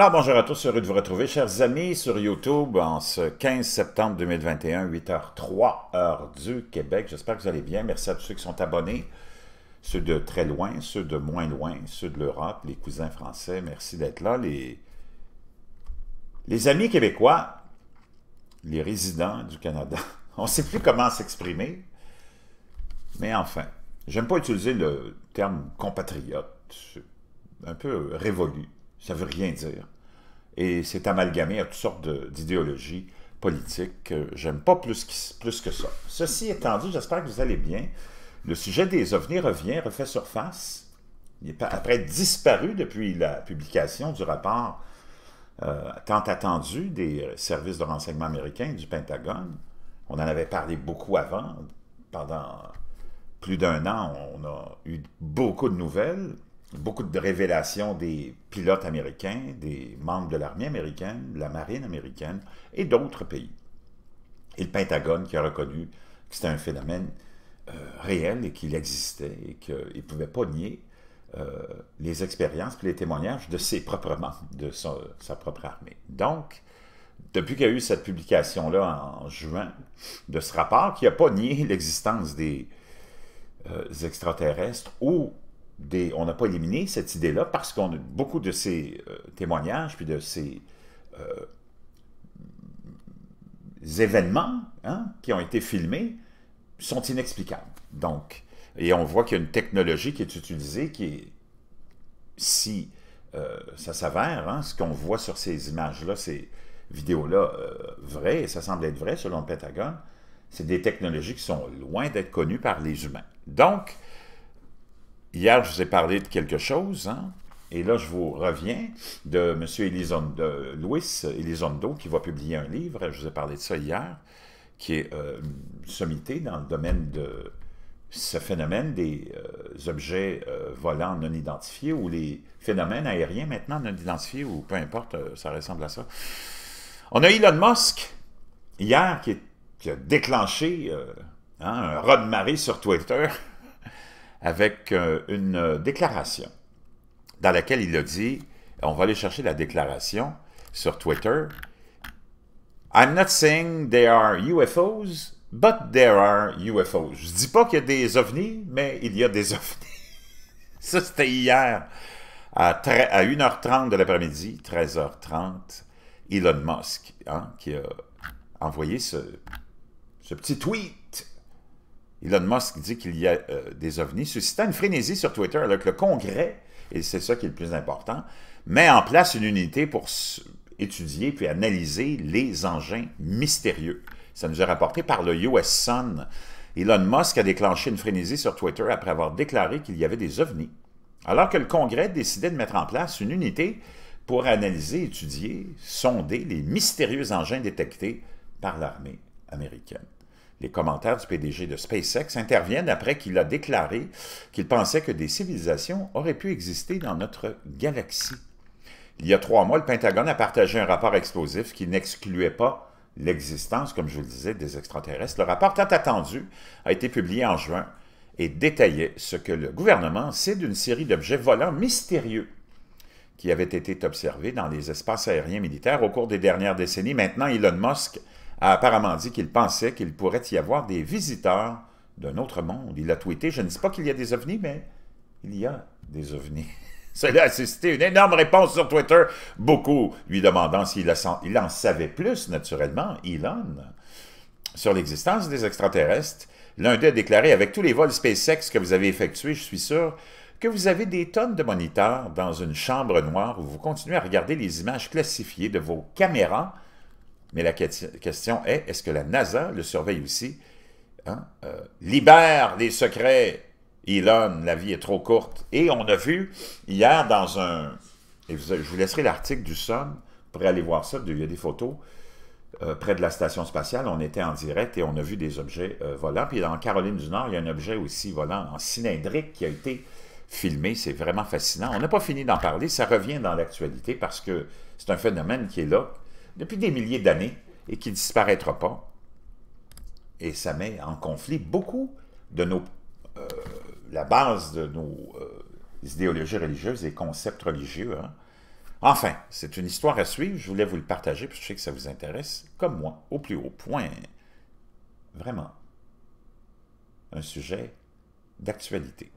Alors bonjour à tous, heureux de vous retrouver, chers amis, sur YouTube en ce 15 septembre 2021, 8h03, heure du Québec. J'espère que vous allez bien. Merci à tous ceux qui sont abonnés, ceux de très loin, ceux de moins loin, ceux de l'Europe, les cousins français, merci d'être là. Les amis québécois, les résidents du Canada, on ne sait plus comment s'exprimer, mais enfin, j'aime pas utiliser le terme compatriote, c'est un peu révolu. Ça ne veut rien dire. Et c'est amalgamé à toutes sortes d'idéologies politiques. J'aime pas plus que ça. Ceci étant dit, j'espère que vous allez bien. Le sujet des ovnis refait surface. Il est après être disparu depuis la publication du rapport tant attendu des services de renseignement américains du Pentagone. On en avait parlé beaucoup avant. Pendant plus d'un an, on a eu beaucoup de nouvelles. Beaucoup de révélations des pilotes américains, des membres de l'armée américaine, de la marine américaine et d'autres pays. Et le Pentagone qui a reconnu que c'était un phénomène réel et qu'il existait et qu'il ne pouvait pas nier les expériences et les témoignages de ses propres membres, de sa propre armée. Donc, depuis qu'il y a eu cette publication-là en juin de ce rapport, qui n'a pas nié l'existence des extraterrestres ou on n'a pas éliminé cette idée-là parce qu'on a beaucoup de ces témoignages puis de ces événements qui ont été filmés sont inexplicables. Donc, et on voit qu'il y a une technologie qui est utilisée qui est, si ça s'avère, ce qu'on voit sur ces images-là, ces vidéos-là vraies, et ça semble être vrai selon le Pentagone, c'est des technologies qui sont loin d'être connues par les humains. Donc, hier, je vous ai parlé de quelque chose, et là, je vous reviens de M. Elizondo, Lewis Elizondo, qui va publier un livre, je vous ai parlé de ça hier, qui est une sommité dans le domaine de ce phénomène des objets volants non identifiés, ou les phénomènes aériens maintenant non identifiés, ou peu importe, ça ressemble à ça. On a Elon Musk, hier, qui a déclenché un raz-de-marée sur Twitter, avec une déclaration dans laquelle il a dit, on va aller chercher la déclaration sur Twitter, « I'm not saying there are UFOs, but there are UFOs. » Je ne dis pas qu'il y a des ovnis, mais il y a des ovnis. Ça, c'était hier à 1h30 de l'après-midi, 13h30, Elon Musk qui a envoyé ce petit tweet. Elon Musk dit qu'il y a des ovnis, suscitant une frénésie sur Twitter alors que le Congrès, et c'est ça qui est le plus important, met en place une unité pour étudier puis analyser les engins mystérieux. Ça nous est rapporté par le US Sun. Elon Musk a déclenché une frénésie sur Twitter après avoir déclaré qu'il y avait des ovnis, alors que le Congrès décidait de mettre en place une unité pour analyser, étudier, sonder les mystérieux engins détectés par l'armée américaine. Les commentaires du PDG de SpaceX interviennent après qu'il a déclaré qu'il pensait que des civilisations auraient pu exister dans notre galaxie. Il y a 3 mois, le Pentagone a partagé un rapport explosif qui n'excluait pas l'existence, comme je vous le disais, des extraterrestres. Le rapport tant attendu a été publié en juin et détaillait ce que le gouvernement sait d'une série d'objets volants mystérieux qui avaient été observés dans les espaces aériens militaires au cours des dernières décennies. Maintenant, Elon Musk a apparemment dit qu'il pensait qu'il pourrait y avoir des visiteurs d'un autre monde. Il a tweeté, je ne dis pas qu'il y a des ovnis, mais il y a des ovnis. Cela a suscité une énorme réponse sur Twitter, beaucoup lui demandant s'il en savait plus, naturellement, Elon, sur l'existence des extraterrestres. L'un d'eux a déclaré, avec tous les vols SpaceX que vous avez effectués, je suis sûr que vous avez des tonnes de moniteurs dans une chambre noire où vous continuez à regarder les images classifiées de vos caméras. Mais la question est, est-ce que la NASA le surveille aussi? Libère les secrets, Elon, la vie est trop courte. Et on a vu hier dans un... Et je vous laisserai l'article du Sun pour aller voir ça, il y a des photos. Près de la station spatiale, on était en direct et on a vu des objets volants. Puis en Caroline du Nord, il y a un objet aussi volant en cylindrique qui a été filmé. C'est vraiment fascinant. On n'a pas fini d'en parler, ça revient dans l'actualité parce que c'est un phénomène qui est là depuis des milliers d'années, et qui ne disparaîtra pas. Et ça met en conflit beaucoup de la base de nos idéologies religieuses et concepts religieux. Enfin, c'est une histoire à suivre, je voulais vous le partager, parce que je sais que ça vous intéresse, comme moi, au plus haut point. Vraiment, un sujet d'actualité.